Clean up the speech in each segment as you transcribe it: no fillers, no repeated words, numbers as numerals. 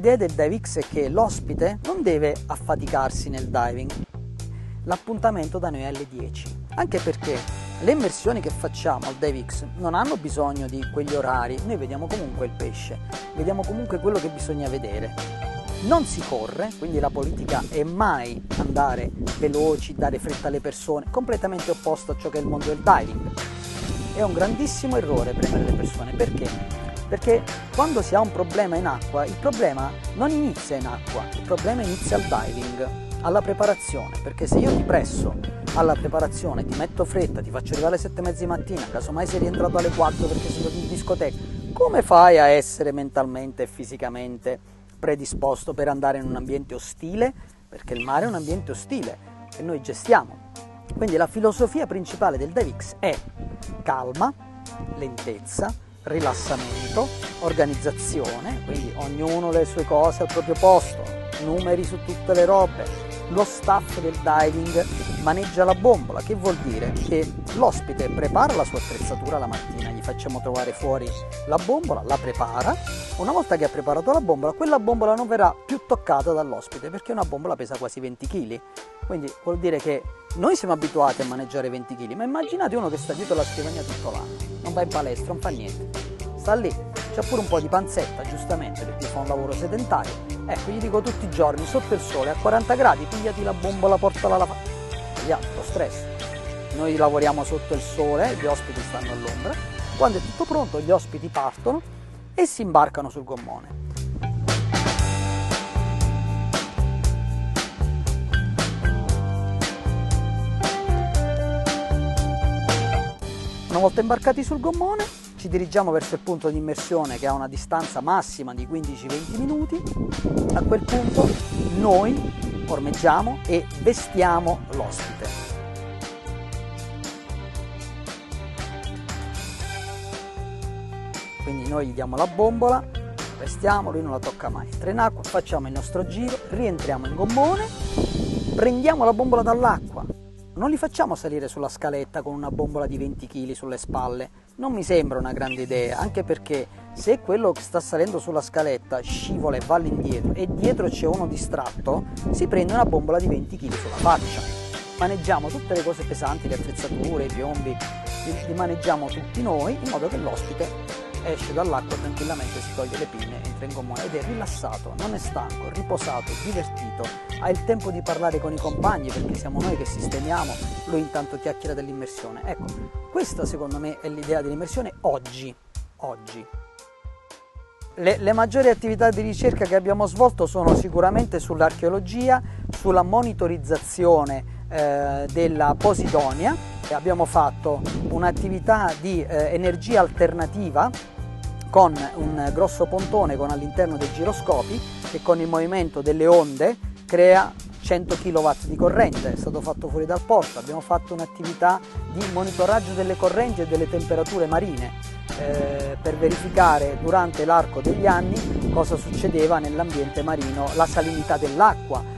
L'idea del DiveX è che l'ospite non deve affaticarsi nel diving. L'appuntamento da noi è alle 10, anche perché le immersioni che facciamo al DiveX non hanno bisogno di quegli orari, noi vediamo comunque il pesce, vediamo comunque quello che bisogna vedere. Non si corre, quindi la politica è mai andare veloci, dare fretta alle persone, completamente opposto a ciò che è il mondo del diving. È un grandissimo errore premere le persone, perché? Perché quando si ha un problema in acqua, il problema non inizia in acqua, il problema inizia al diving, alla preparazione, perché se io ti presso alla preparazione, ti metto fretta, ti faccio arrivare alle 7:30 di mattina, casomai sei rientrato alle 4 perché sei andato in discoteca, come fai a essere mentalmente e fisicamente predisposto per andare in un ambiente ostile? Perché il mare è un ambiente ostile che noi gestiamo. Quindi la filosofia principale del DiveX è calma, lentezza, rilassamento, organizzazione, quindi ognuno le sue cose al proprio posto, numeri su tutte le robe. Lo staff del diving maneggia la bombola, che vuol dire che l'ospite prepara la sua attrezzatura la mattina, gli facciamo trovare fuori la bombola, la prepara, una volta che ha preparato la bombola, quella bombola non verrà più toccata dall'ospite perché una bombola pesa quasi 20 kg, quindi vuol dire che noi siamo abituati a maneggiare 20 kg, ma immaginate uno che sta dietro la scrivania tutto l'anno, non va in palestra, non fa niente, sta lì. C'ha pure un po' di panzetta, giustamente, perché fa un lavoro sedentario. Ecco, gli dico tutti i giorni, sotto il sole, a 40 gradi, pigliati la bombola, portala alla faccia. Via, lo stress. Noi lavoriamo sotto il sole, gli ospiti stanno all'ombra. Quando è tutto pronto, gli ospiti partono e si imbarcano sul gommone. Una volta imbarcati sul gommone, ci dirigiamo verso il punto di immersione che ha una distanza massima di 15-20 minuti, a quel punto noi ormeggiamo e vestiamo l'ospite. Quindi noi gli diamo la bombola, vestiamo, lui non la tocca mai, entra in acqua, facciamo il nostro giro, rientriamo in gommone, prendiamo la bombola dall'acqua. Non li facciamo salire sulla scaletta con una bombola di 20 kg sulle spalle, non mi sembra una grande idea, anche perché se quello che sta salendo sulla scaletta scivola e va all'indietro e dietro c'è uno distratto, si prende una bombola di 20 kg sulla faccia. Maneggiamo tutte le cose pesanti, le attrezzature, i piombi, li maneggiamo tutti noi in modo che l'ospite esce dall'acqua tranquillamente, si toglie le pinne, entra in gommone ed è rilassato, non è stanco, riposato, divertito, ha il tempo di parlare con i compagni perché siamo noi che sistemiamo, lui intanto chiacchiera dell'immersione. Ecco, questa secondo me è l'idea dell'immersione oggi. Le maggiori attività di ricerca che abbiamo svolto sono sicuramente sull'archeologia, sulla monitorizzazione della Posidonia, e abbiamo fatto un'attività di energia alternativa con un grosso pontone con all'interno dei giroscopi che con il movimento delle onde crea 100 kW di corrente, è stato fatto fuori dal porto. Abbiamo fatto un'attività di monitoraggio delle correnti e delle temperature marine per verificare durante l'arco degli anni cosa succedeva nell'ambiente marino, la salinità dell'acqua.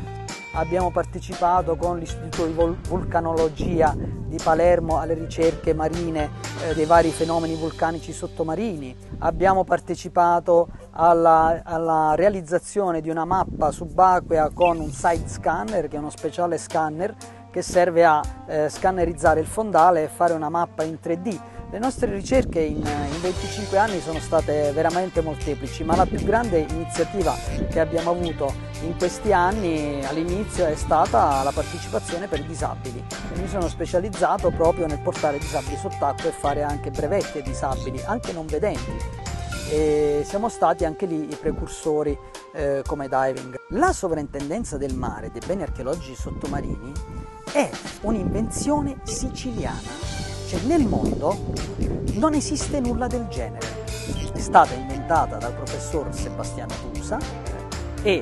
Abbiamo partecipato con l'Istituto di Vulcanologia di Palermo alle ricerche marine dei vari fenomeni vulcanici sottomarini. Abbiamo partecipato alla realizzazione di una mappa subacquea con un side scanner, che è uno speciale scanner che serve a scannerizzare il fondale e fare una mappa in 3D. Le nostre ricerche in 25 anni sono state veramente molteplici, ma la più grande iniziativa che abbiamo avuto in questi anni all'inizio è stata la partecipazione per i disabili. Mi sono specializzato proprio nel portare disabili sott'acqua e fare anche brevetti ai disabili, anche non vedenti. E siamo stati anche lì i precursori come diving. La sovrintendenza del mare dei beni archeologici sottomarini è un'invenzione siciliana. Cioè, nel mondo non esiste nulla del genere, è stata inventata dal professor Sebastiano Cusa e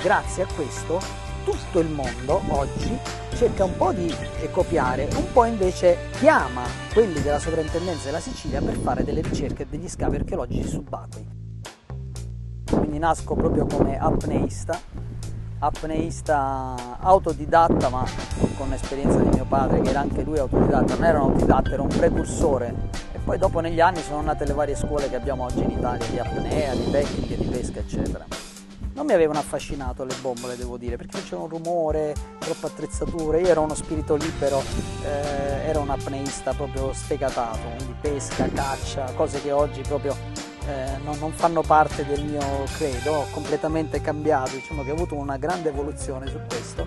grazie a questo tutto il mondo oggi cerca un po' di copiare, un po' invece chiama quelli della sovrintendenza della Sicilia per fare delle ricerche e degli scavi archeologici subacquei. Quindi nasco proprio come apneista autodidatta, ma con l'esperienza di mio padre che era anche lui autodidatta, non era un autodidatta, era un precursore, e poi dopo negli anni sono nate le varie scuole che abbiamo oggi in Italia di apnea, di tecniche, di pesca eccetera. Non mi avevano affascinato le bombole, devo dire, perché c'era un rumore, troppe attrezzature. Io ero uno spirito libero, ero un apneista proprio sfegatato, quindi pesca, caccia, cose che oggi proprio non fanno parte del mio credo. Ho completamente cambiato, diciamo che ho avuto una grande evoluzione su questo.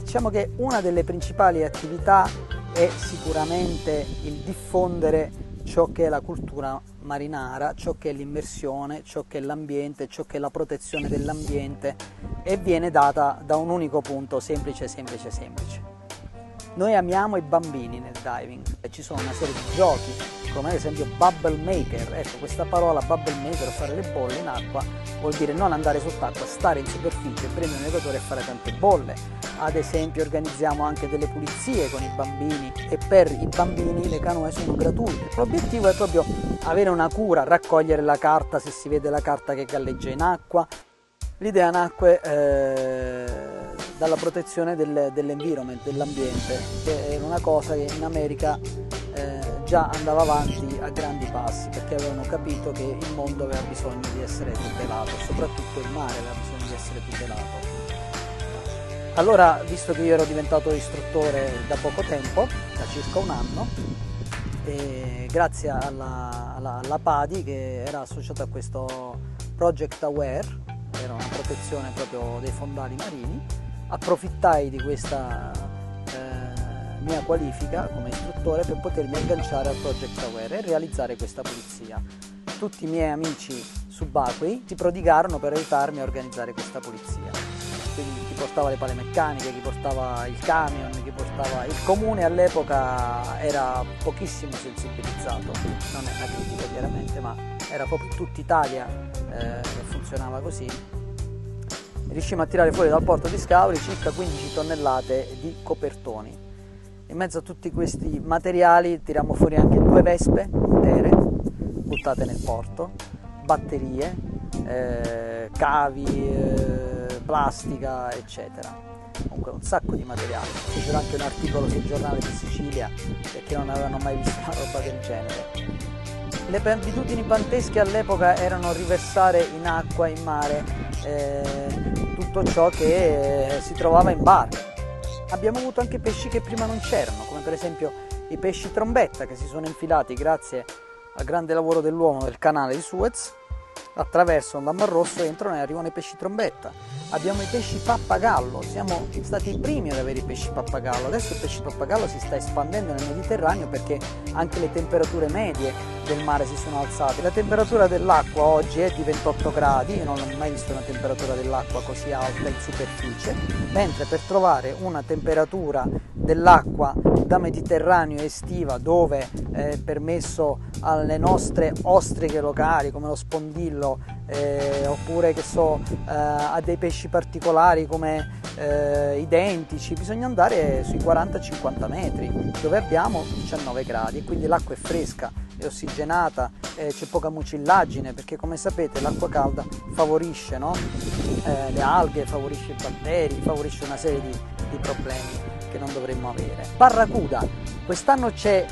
Diciamo che una delle principali attività è sicuramente il diffondere ciò che è la cultura marinara, ciò che è l'immersione, ciò che è l'ambiente, ciò che è la protezione dell'ambiente, e viene data da un unico punto, semplice, semplice, semplice. Noi amiamo i bambini nel diving, ci sono una serie di giochi, come ad esempio Bubble Maker. Ecco, questa parola Bubble Maker, fare le bolle in acqua, vuol dire non andare sott'acqua, stare in superficie, prendere un equatore e fare tante bolle. Ad esempio organizziamo anche delle pulizie con i bambini, e per i bambini le canoe sono gratuite. L'obiettivo è proprio avere una cura, raccogliere la carta se si vede la carta che galleggia in acqua. L'idea nacque dalla protezione dell'environment, dell'ambiente, che era una cosa che in America già andava avanti a grandi passi, perché avevano capito che il mondo aveva bisogno di essere tutelato, soprattutto il mare aveva bisogno di essere tutelato. Allora, visto che io ero diventato istruttore da poco tempo, da circa un anno, e grazie alla PADI, che era associata a questo Project AWARE, che era una protezione proprio dei fondali marini, approfittai di questa mia qualifica come istruttore per potermi agganciare al Project AWARE e realizzare questa pulizia. Tutti i miei amici subacquei si prodigarono per aiutarmi a organizzare questa pulizia. Quindi chi portava le pale meccaniche, chi portava il camion, chi portava... Il comune all'epoca era pochissimo sensibilizzato, non è una critica chiaramente, ma era proprio tutta Italia che funzionava così. Riuscimmo a tirare fuori dal porto di Scauri circa 15 tonnellate di copertoni. In mezzo a tutti questi materiali tirammo fuori anche 2 vespe intere, buttate nel porto, batterie, cavi... plastica, eccetera. Comunque un sacco di materiale. C'era anche un articolo sul giornale di Sicilia, perché non avevano mai visto una roba del genere. Le abitudini pantesche all'epoca erano riversare in acqua, in mare, tutto ciò che si trovava in bar. Abbiamo avuto anche pesci che prima non c'erano, come per esempio i pesci trombetta, che si sono infilati grazie al grande lavoro dell'uomo del canale di Suez. Attraversano dal Mar Rosso, entrano e arrivano i pesci trombetta. Abbiamo i pesci pappagallo, siamo stati i primi ad avere i pesci pappagallo. Adesso il pesce pappagallo si sta espandendo nel Mediterraneo, perché anche le temperature medie del mare si sono alzate. La temperatura dell'acqua oggi è di 28 gradi, io non ho mai visto una temperatura dell'acqua così alta in superficie, mentre per trovare una temperatura dell'acqua da Mediterraneo estiva, dove è permesso alle nostre ostriche locali come lo spondillo, oppure che so, a dei pesci particolari come i dentici, bisogna andare sui 40-50 metri, dove abbiamo 19 gradi, quindi l'acqua è fresca, è ossigenata, c'è poca mucillaggine, perché come sapete l'acqua calda favorisce, no? Le alghe, favorisce i batteri, favorisce una serie di problemi che non dovremmo avere. Barracuda, quest'anno c'è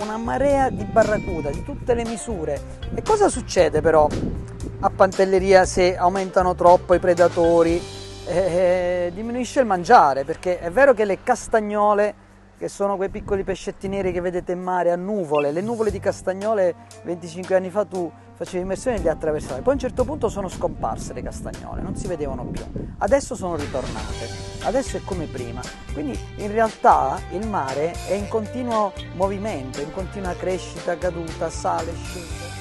una marea di barracuda di tutte le misure. E cosa succede però a Pantelleria se aumentano troppo i predatori? Diminuisce il mangiare, perché è vero che le castagnole, che sono quei piccoli pescetti neri che vedete in mare a nuvole, le nuvole di castagnole 25 anni fa tu facevi immersione e le attraversavi, poi a un certo punto sono scomparse le castagnole, non si vedevano più, adesso sono ritornate, adesso è come prima, quindi in realtà il mare è in continuo movimento, in continua crescita, caduta, sale, scende.